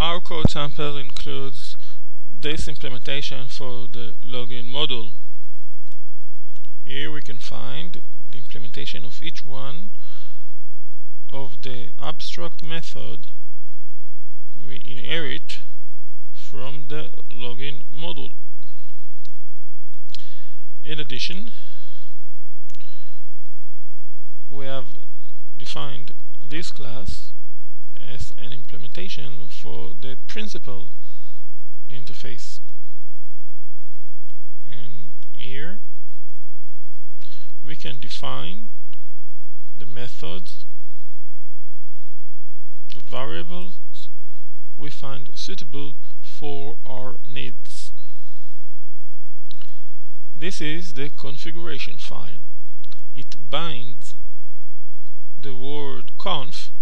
Our code sample includes this implementation for the login module. Here we can find the implementation of each one of the abstract method we inherit from the login module. In addition, we have defined this class as an implementation for the principal interface, and here we can define the methods, the variables we find suitable for our needs. This is the configuration file. It binds the word conf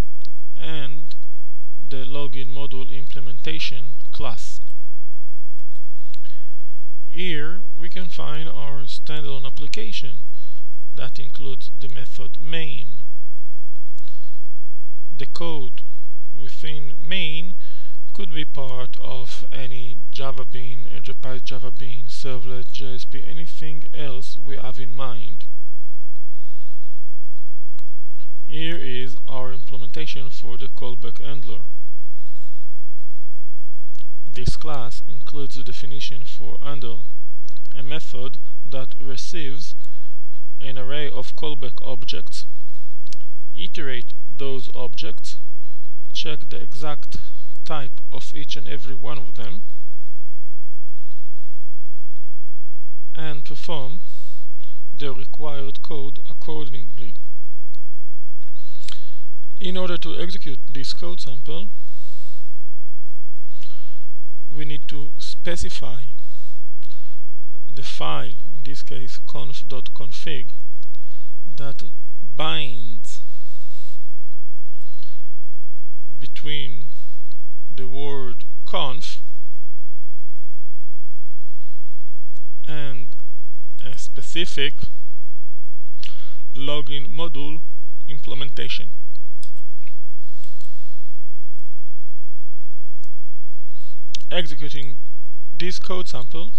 and the login module implementation class. Here we can find our standalone application that includes the method main. The code within main could be part of any Java Bean, Enterprise Java Bean, Servlet, JSP, anything else we have in mind. Here is our implementation for the callback handler. This class includes the definition for handle, a method that receives an array of callback objects, iterate those objects, check the exact type of each and every one of them, and perform the required code accordingly. In order to execute this code sample, we need to specify the file, in this case conf.config, that binds between the word conf and a specific login module implementation. Executing this code sample,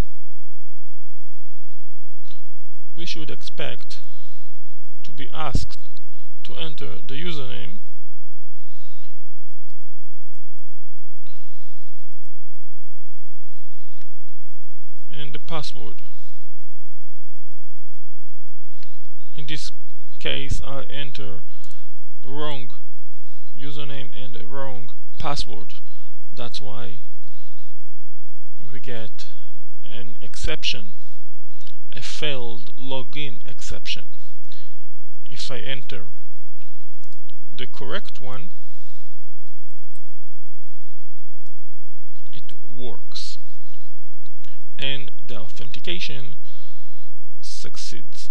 we should expect to be asked to enter the username and the password. In this case, I enter a wrong username and a wrong password. That's why we get an exception, a failed login exception. If I enter the correct one, it works and the authentication succeeds.